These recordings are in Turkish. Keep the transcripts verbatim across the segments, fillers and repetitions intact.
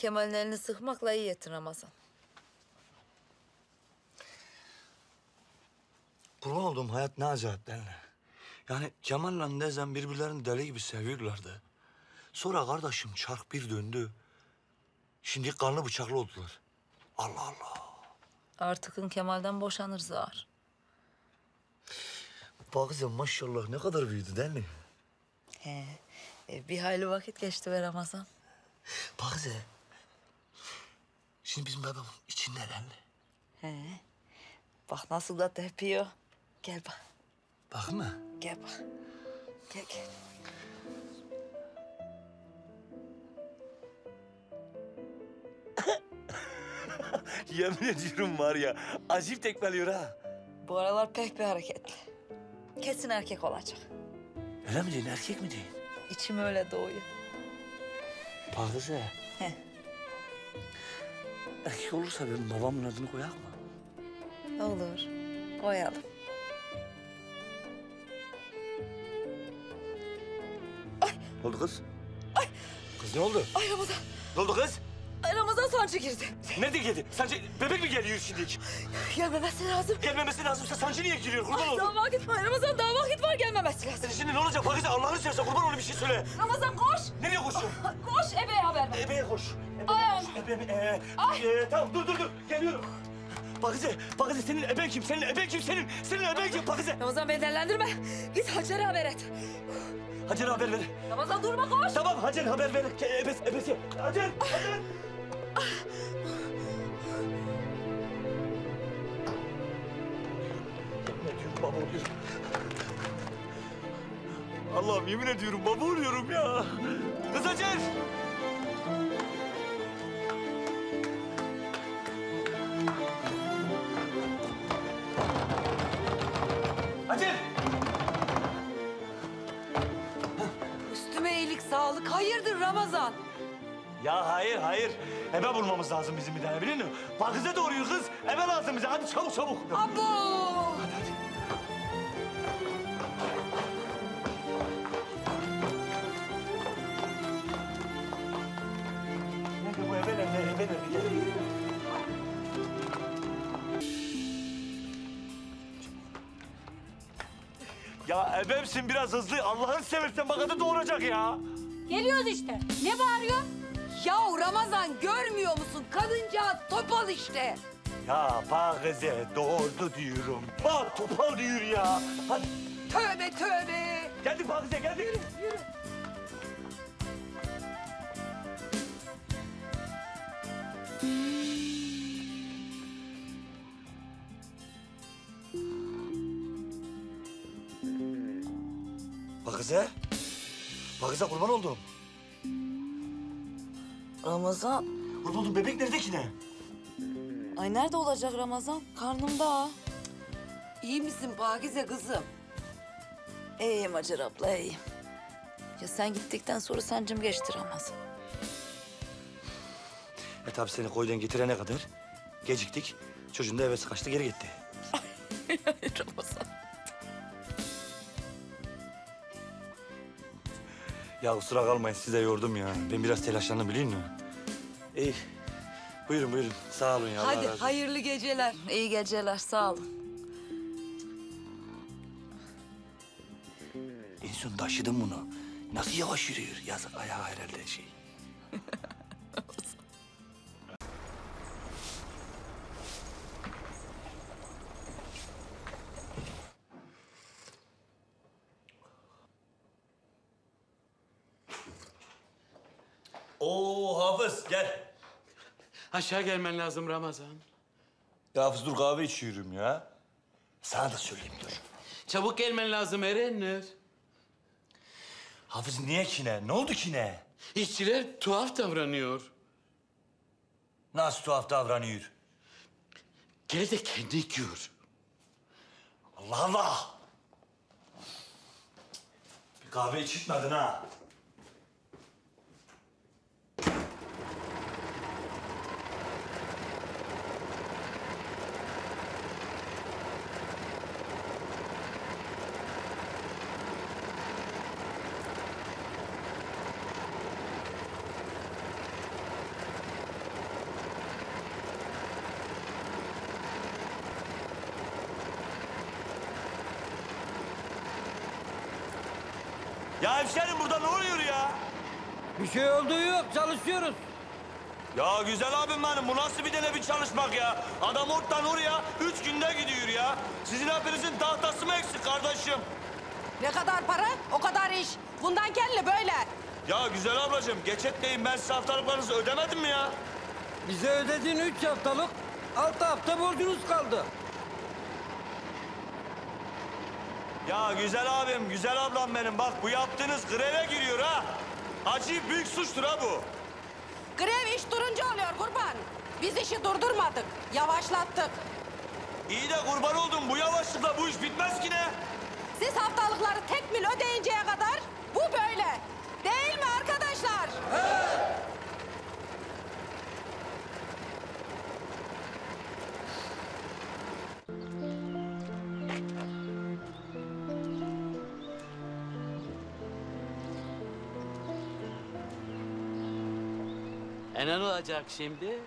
Kemal'in elini sıkmakla iyi ettin Ramazan. Kurban olduğum hayat ne acayip lan. Yani Cemal'le Dezen birbirlerini deli gibi seviyorlardı. Sonra kardeşim çark bir döndü. Şimdi kanlı bıçaklı oldular. Allah Allah. Artıkın Kemal'den boşanır zar. Pakize maşallah ne kadar büyüdü değil mi? He. E, bir hayli vakit geçti be Ramazan. Pakize. Şimdi bizim babamın içinde lan. He. Bak nasıl da tepiyor. Gel bak. Bak mı? Gel bak. Gel gel. Yemin ediyorum var ya, acip tekmeliyor ha. Bu aralar pek bir hareketli. Kesin erkek olacak. Öyle mi diyorsun, erkek mi diyorsun? İçim öyle doğuyor. Pakize. He. Erkek olursa benim babamın adını koyak mı? Olur, koyalım. Ay. Ne oldu kız? Ay. Kız ne oldu? Ay Ramazan. Ne oldu kız? Ay Ramazan sancı girdi. Nerede girdi? Sancı bebek mi geliyor şimdi? Gelmemesi lazım. Gelmemesi lazımsa sancı niye giriyor? Kurban olayım. Daha vakit var Ramazan, daha vakit var, gelmemesi lazım. Yani şimdi ne olacak Pakize? Allah'ını seversen kurban olayım, bir şey söyle. Ramazan koş. Nereye koşuyorsun? Koş ebeye haber ver. Ebeye koş. Ay. Ebeye. Ay. E, tamam dur dur dur. Geliyorum. Pakize, Pakize senin eben kim? Senin eben kim? Senin, senin eben kim Pakize? Ramazan beni dellendirme. Git Hacer'e haber et. Hacer'e haber ver. Ramazan durma koş. Tamam Hacer'e haber ver. Ebesi, ebesi. Hacer, Hacer. Yemin ediyorum baba oluyorum. Allah'ım yemin ediyorum baba oluyorum ya. Kız Hacer. Hacer! Üstüme iyilik sağlık. Hayırdır Ramazan? Ya hayır, hayır. Ebe bulmamız lazım bizim bir tane, biliyor musun? Pakize doğruyor kız. Ebe lazım bize. Hadi çabuk çabuk. Abo! Hadi, hadi. Nerede bu ebe? Nerede? Ebe nerede? Gel, gel. Ya ebemsin biraz hızlı. Allah'ını seversen bak adı doğuracak ya. Geliyoruz işte. Ne bağırıyor? Yahu Ramazan görmüyor musun? Kadıncağız topal işte. Ya Pakize doğurdu diyorum. Bak topal diyor ya. Hadi. Tövbe tövbe. Geldik Pakize geldik. Yürü yürü. Pakize, Pakize kurban oldum. Ramazan. Kurban oldum, bebek nerede ki ne? Ay nerede olacak Ramazan? Karnımda. İyi misin Pakize kızım? İyiyim Hacer abla, iyiyim. Ya sen gittikten sonra sancım geçti Ramazan. E tabi seni koydan getirene kadar geciktik. Çocuğun da hevesi kaçtı, geri gitti. Ay Ramazan. Ya kusura kalmayın, sizi de yordum ya. Ben biraz telaşlandım, biliyor musun? İyi. Buyurun, buyurun. Sağ olun ya. Hadi, hayırlı geceler. İyi geceler, sağ olun. En son taşıdım bunu. Nasıl yavaş yürüyor? Yazık ayağı herhalde şey. Oo Hafız gel. Aşağı gelmen lazım Ramazan. Ya Hafız dur kahve içiyorum ya. Sana da söyleyeyim dur. Çabuk gelmen lazım Erenler. Hafız niye kine? Ne oldu kine? İşçiler tuhaf davranıyor. Nasıl tuhaf davranıyor? Gel de kendi gör. Allah Allah. Bir kahve içitmedin ha. Ya hemşerim burada ne oluyor ya? Bir şey olduğu yok, çalışıyoruz. Ya güzel abim benim, bu nasıl bir dene bir çalışmak ya? Adam ortadan oraya üç günde gidiyor ya. Sizin hepinizin tahtası mı eksik kardeşim? Ne kadar para, o kadar iş. Bundan kelle böyle. Ya güzel ablacığım, geç etmeyin, ben size haftalıklarınızı ödemedim mi ya? Bize ödediğin üç haftalık, altı hafta borcunuz kaldı. Ya güzel abim, güzel ablam benim, bak bu yaptığınız greve giriyor ha. Acayip büyük suçtur ha bu. Grev iş durunca oluyor kurban. Biz işi durdurmadık, yavaşlattık. İyi de kurban oldum, bu yavaşlıkla bu iş bitmez ki ne? Siz haftalıkları tekmil ödeyinceye kadar bu böyle. Değil mi arkadaşlar? Evet. E ne olacak şimdi?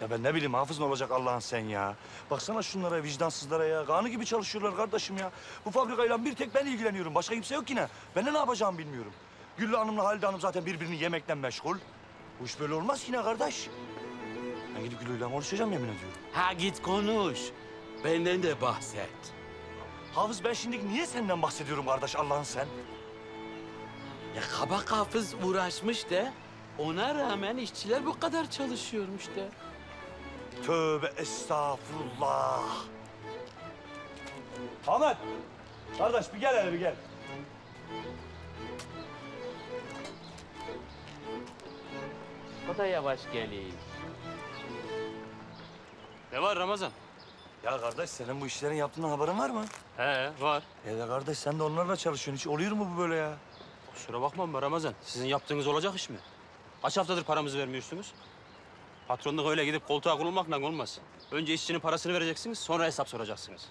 Ya ben ne bileyim hafız ne olacak Allah'ın sen ya? Baksana şunlara, vicdansızlara ya. Kanı gibi çalışıyorlar kardeşim ya. Bu fabrikayla bir tek ben ilgileniyorum. Başka kimse yok yine. Ben de ne yapacağımı bilmiyorum. Güllü Hanım'la Halide Hanım zaten birbirini yemekten meşgul. Bu iş böyle olmaz yine kardeş. Ben gidip Güllü'yle konuşacağım yemin ediyorum. Ha git konuş. Benden de bahset. Hafız ben şimdi niye senden bahsediyorum kardeş Allah'ın sen? Ya kabak hafız uğraşmış da ona rağmen işçiler bu kadar çalışıyormuş da. Tövbe estağfurullah. Ahmet, kardeş bir gel hele bir gel. O da yavaş geliyor. Ne var Ramazan? Ya kardeş senin bu işlerin yaptığından haberin var mı? He var. Ya da kardeş sen de onlarla çalışıyorsun. Hiç oluyor mu bu böyle ya? Kusura bakma be Ramazan. Sizin yaptığınız olacak iş mi? Kaç haftadır paramızı vermiyorsunuz? Patronluk öyle gidip koltuğa kurulmakla olmaz. Önce işçinin parasını vereceksiniz, sonra hesap soracaksınız.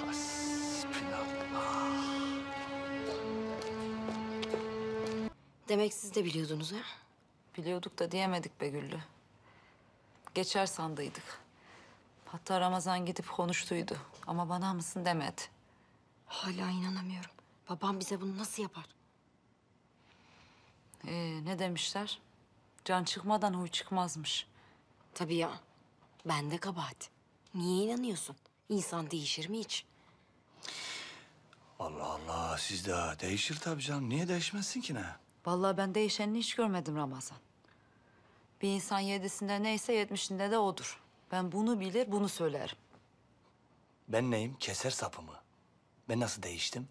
Hasbinallah. Demek siz de biliyordunuz ha? Biliyorduk da diyemedik be Güllü. Geçer sandıydık. Hatta Ramazan gidip konuştuydu ama bana mısın demedi. Hala inanamıyorum. Babam bize bunu nasıl yapar? Ee, ne demişler? Can çıkmadan huy çıkmazmış. Tabii ya. Ben de kabahat. Niye inanıyorsun? İnsan değişir mi hiç? Allah Allah siz de değişir tabii canım. Niye değişmezsin ki ne? Vallahi ben değişenini hiç görmedim Ramazan. Bir insan yedisinde neyse yetmişinde de odur. Ben bunu bilir, bunu söylerim. Ben neyim? Keser sapımı. Ben nasıl değiştim?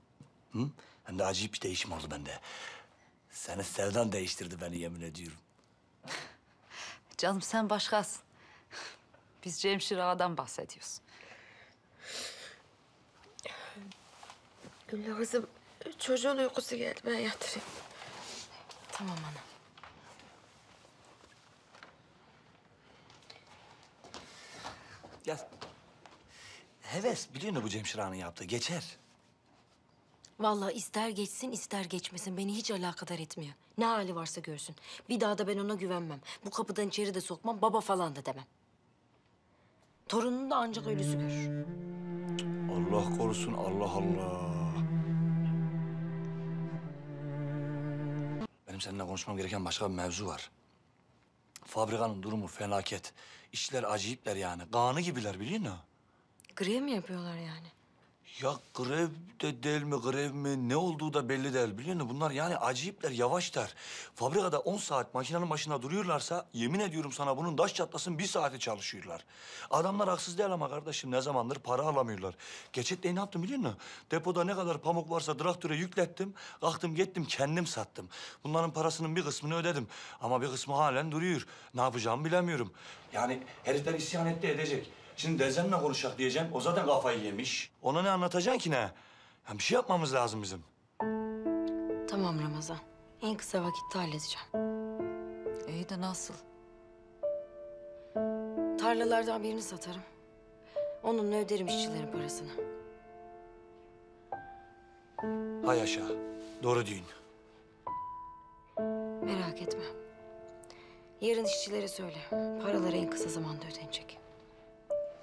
Hı? Hem de acayip bir değişim oldu bende. Seni sevdan değiştirdi beni yemin ediyorum. Canım sen başkasın. Biz Cemşir Ağa'dan bahsediyoruz. Güllü kızım, çocuğun uykusu geldi. Ben yatırayım. Tamam ana. Ya, heves biliyor musun bu Cemşir Ağa'nın yaptığı? Geçer. Vallahi ister geçsin ister geçmesin beni hiç alakadar etmiyor. Ne hali varsa görsün. Bir daha da ben ona güvenmem. Bu kapıdan içeri de sokmam, baba falan da demem. Torununu da ancak ölüsü görür. Allah korusun, Allah Allah. Benim seninle konuşmam gereken başka bir mevzu var. Fabrikanın durumu felaket. İşçiler acayipler yani. Kanı gibiler biliyor musun? Grev mi yapıyorlar yani? Ya grev de değil mi, grev mi? Ne olduğu da belli değil biliyor musun? Bunlar yani acayipler, yavaşlar. Fabrikada on saat makinenin başında duruyorlarsa yemin ediyorum sana bunun taş çatlasın bir saati çalışıyorlar. Adamlar haksız değil ama kardeşim ne zamandır para alamıyorlar. Geçetleyi ne yaptım biliyor musun? Depoda ne kadar pamuk varsa traktöre yüklettim. Kalktım gittim kendim sattım. Bunların parasının bir kısmını ödedim. Ama bir kısmı halen duruyor. Ne yapacağımı bilemiyorum. Yani herifler isyan etti edecek. Şimdi dezenle konuşacak diyeceğim. O zaten kafayı yemiş. Ona ne anlatacaksın ki ne? Yani bir şey yapmamız lazım bizim. Tamam Ramazan. En kısa vakitte halledeceğim. İyi de nasıl? Tarlalardan birini satarım. Onunla öderim işçilerin parasını. Hay aşağı. Doğru düğün. Merak etme. Yarın işçilere söyle. Paraları en kısa zamanda ödenecek.